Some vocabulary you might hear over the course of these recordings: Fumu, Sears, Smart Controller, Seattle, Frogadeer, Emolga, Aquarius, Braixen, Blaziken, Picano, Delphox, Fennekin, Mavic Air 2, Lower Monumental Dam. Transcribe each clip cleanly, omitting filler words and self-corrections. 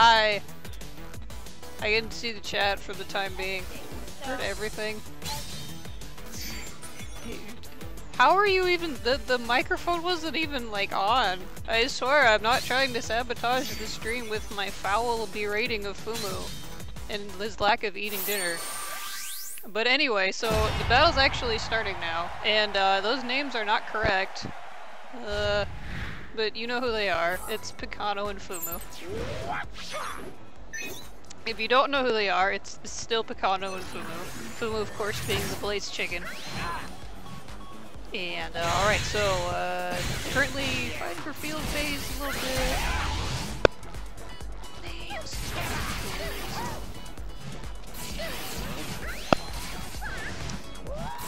I didn't see the chat for the time being. Heard everything. How are you even— the microphone wasn't even like on. I swear I'm not trying to sabotage the stream with my foul berating of Fumu and his lack of eating dinner. But anyway, so the battle's actually starting now, and those names are not correct. But you know who they are. It's Picano and Fumu. If you don't know who they are, it's still Picano and Fumu. Fumu, of course, being the Blaze Chicken. And alright, so currently fighting for field phase a little bit.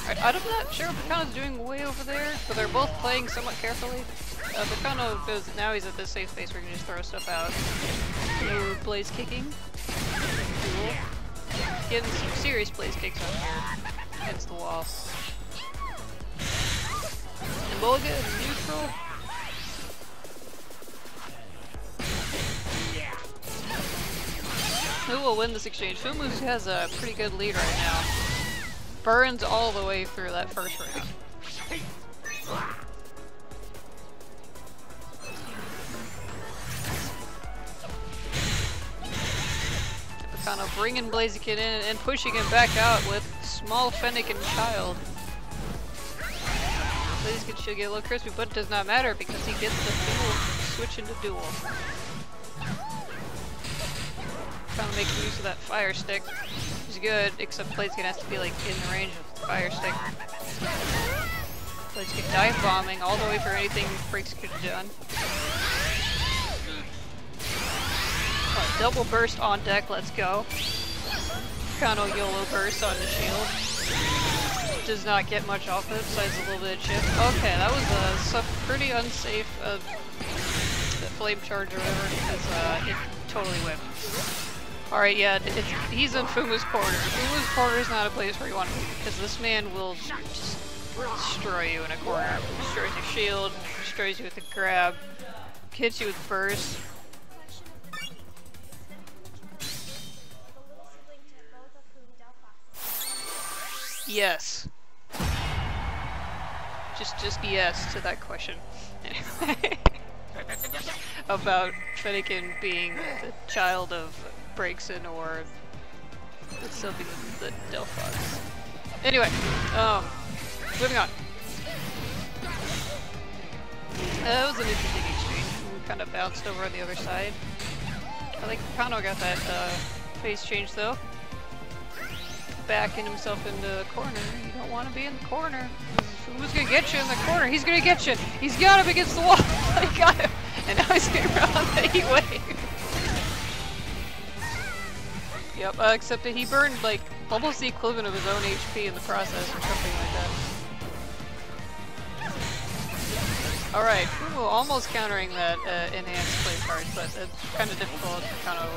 Alright, I'm not sure what Picano's doing way over there, but they're both playing somewhat carefully. Picano goes, now he's at this safe space where he can just throw stuff out. Blue Blaze kicking. Cool. Getting some serious Blaze kicks on here. Against the wall. Emolga is neutral. Who will win this exchange? Fumu has a pretty good lead right now. Burns all the way through that first round. Picano bringing Blaziken in and pushing him back out with small Fennekin child. Blaziken should get a little crispy, but it does not matter because he gets the dual switch into dual. Picano makes use of that fire stick, which is good, except Blaziken has to be like in the range of the fire stick. Blaziken dive bombing all the way for anything Briggs could have done. Double burst on deck, let's go. Picano YOLO burst on the shield. Does not get much off it, besides a little bit of chip. Okay, that was a pretty unsafe flame charge or whatever, because it totally went. Alright, yeah, he's in Fumu's corner. Fumu's corner is not a place where you want to be, because this man will just destroy you in a corner. Destroys your shield, destroys you with a grab, hits you with burst. Yes. Just yes to that question. Anyway. About Fennekin being the child of Braixen or something with the Delphox. Anyway, moving on. That was an interesting exchange. We kind of bounced over on the other side. I think Picano got that phase change though. Backing himself into the corner. You don't want to be in the corner. Who's gonna get you in the corner? He's gonna get you! He's got him against the wall! I got him! And now he's gonna run on the heat wave. Yep, except that he burned like almost the equivalent of his own HP in the process or something like that. Alright, Fumu almost countering that enhanced play card, but it's kind of difficult to kind of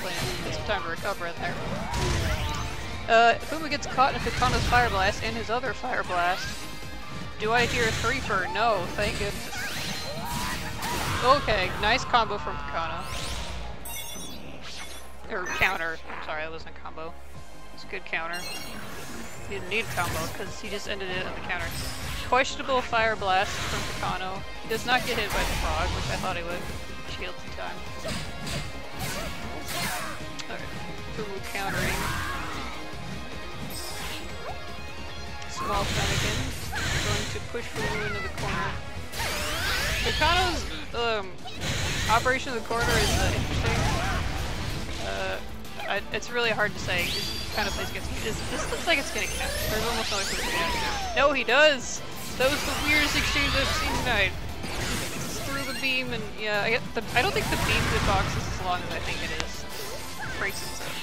play it. It's time to recover in there. Fumu gets caught in Picano's Fire Blast and his other Fire Blast. Do I hear a Threefer? No, thank goodness. Okay, nice combo from Picano. Or counter. I'm sorry, that wasn't a combo. It's a good counter. He didn't need a combo because he just ended it on the counter. Questionable Fire Blast from Picano. He does not get hit by the frog, which I thought he would. Shields in time. Alright, Fumu countering. Small Fennekin, going to push Fumu into the corner. Picano's operation of the corner is interesting. It's really hard to say. This kind of place gets. This looks like it's gonna catch. There's almost no way for it to catch. No, he does. That was the weirdest exchange I've seen tonight. It's through the beam, and yeah, I don't think the beam of the box is as long as I think it is. Breaks itself.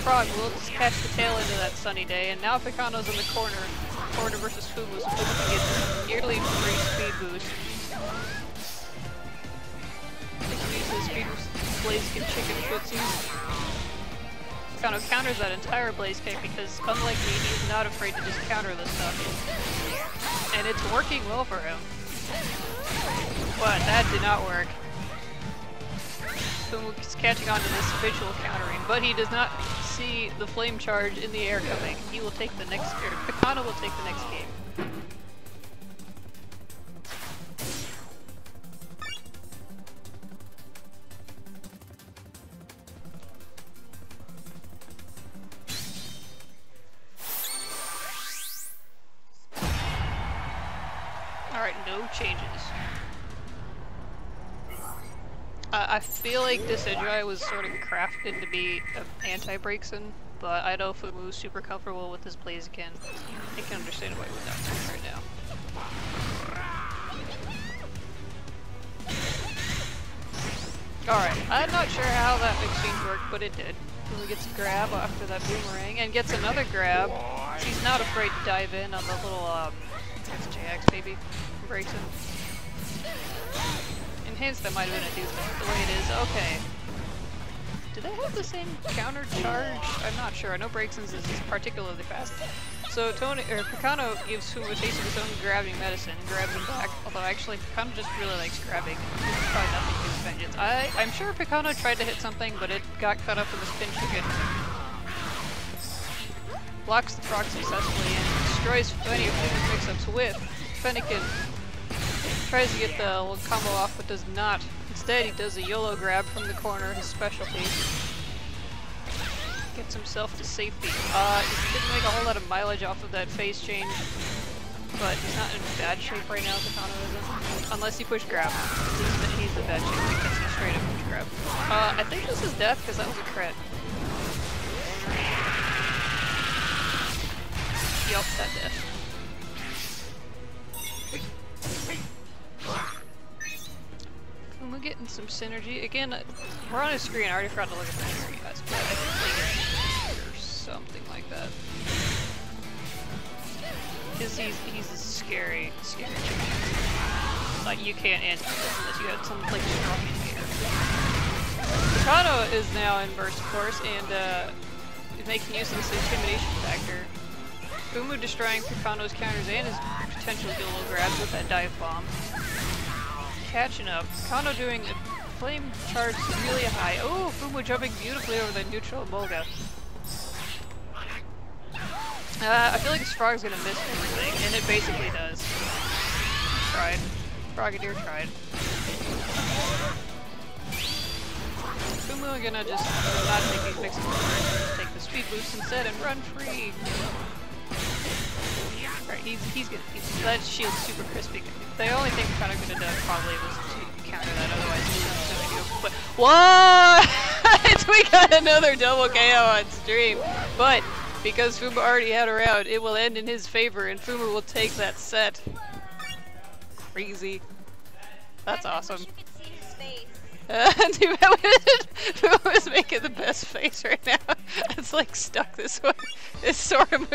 Frog will just catch the tail into that sunny day, and now Picano's in the corner. Corner versus Fumu, so Fumu gets nearly free speed boost. He can use his speed Blaziken chicken footsies. Picano counters that entire blaze kick because, unlike me, he's not afraid to just counter this stuff. And it's working well for him. But that did not work. Fumu is catching on to this visual countering, but he does not see the flame charge in the air coming. He will take the next, or Picano will take the next game. I feel like this Edgeye was sort of crafted to be anti-Braixen, but I know Fumu's super comfortable with his Blaziken. I can understand why he would not do right now. Alright, I'm not sure how that exchange worked, but it did. Fumu gets a grab after that boomerang, and gets another grab. She's not afraid to dive in on the little, SJX baby, Braixen. That might have been a dude, the way it is. Okay. Do they have the same counter charge? I'm not sure. I know Braixen's is particularly fast. So Picano gives Fumu a taste of his own grabbing medicine, grabs him back. Although actually Picano just really likes grabbing. There's probably nothing to do with vengeance. I'm sure Picano tried to hit something, but it got caught up in the spin chicken. Blocks the frog successfully and destroys plenty of Fumu's mix-ups with Fennekin. Tries to get the little combo off, but does not. Instead, he does a YOLO grab from the corner, his specialty. Gets himself to safety. He didn't make a whole lot of mileage off of that phase change, but he's not in bad shape right now, Picano isn't. Unless he push grab. He's in bad shape because he straight up push grab. I think this is death because that was a crit. Yup, that death. We're getting some synergy. Again, we're on a screen. I already forgot to look at the screen, guys. But I think it's or something like that. Because he's a scary, scary chicken. Like, you can't answer this unless you have some, like, strong in here. Picano is now in burst, of course, and making use of this intimidation factor. Fumu destroying Picano's counters and his potential dual grabs with that dive bomb. Catching up. Picano doing a flame charge really high. Oh, Fumu jumping beautifully over the neutral Molga. I feel like this frog's gonna miss everything, and it basically does. Tried. Frogadeer tried. Fumu gonna just not take these mixes forward, take the speed boost instead and run free. Right, he's that shield's super crispy. The only thing Picano could have done probably was to counter that, otherwise he's not so good. But what? We got another double KO on stream. But because Fumu already had a round, it will end in his favor, and Fumu will take that set. Crazy. That's awesome. Too bad Fumu is making the best face right now. It's like stuck this way. It's sort of